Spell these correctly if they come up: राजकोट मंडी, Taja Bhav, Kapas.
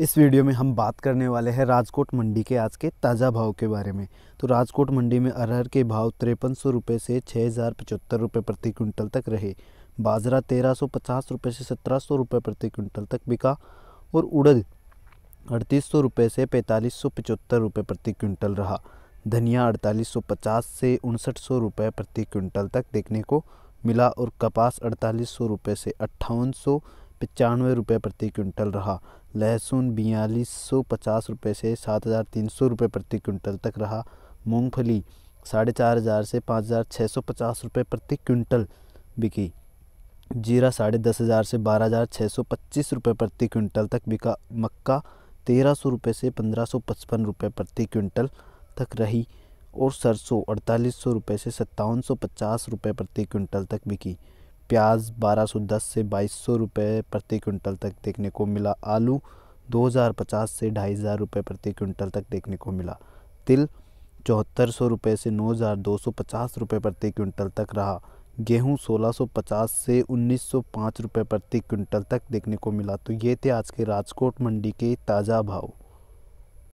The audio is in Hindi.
इस वीडियो में हम बात करने वाले हैं राजकोट मंडी के आज के ताज़ा भाव के बारे में। तो राजकोट मंडी में अरहर के भाव 5300 रुपये से 6075 रुपये प्रति क्विंटल तक रहे। बाजरा 1350 रुपये से 1700 रुपये प्रति क्विंटल तक बिका और उड़द 3800 रुपये से 4575 रुपये प्रति क्विंटल रहा। धनिया 4850 से 5900 रुपये प्रति क्विंटल तक देखने को मिला और कपास 4800 रुपये से 5895 रुपये प्रति क्विंटल रहा। लहसुन 4250 रुपये से 7300 रुपये प्रति क्विंटल तक रहा। मूंगफली 4500 से 5650 रुपये प्रति क्विंटल बिकी। जीरा 10500 से 12625 रुपये प्रति क्विंटल तक बिका। मक्का 1300 रुपये से 1555 रुपये प्रति क्विंटल तक रही और सरसों 4800 रुपये से 5750 रुपये प्रति क्विंटल तक बिकी। प्याज 1210 से 2200 रुपये प्रति क्विंटल तक देखने को मिला। आलू 2050 से 2500 रुपये प्रति क्विंटल तक देखने को मिला। तिल 7400 रुपये से 9250 रुपये प्रति क्विंटल तक रहा। गेहूं 1650 से 1905 रुपये प्रति क्विंटल तक देखने को मिला। तो ये थे आज के राजकोट मंडी के ताज़ा भाव।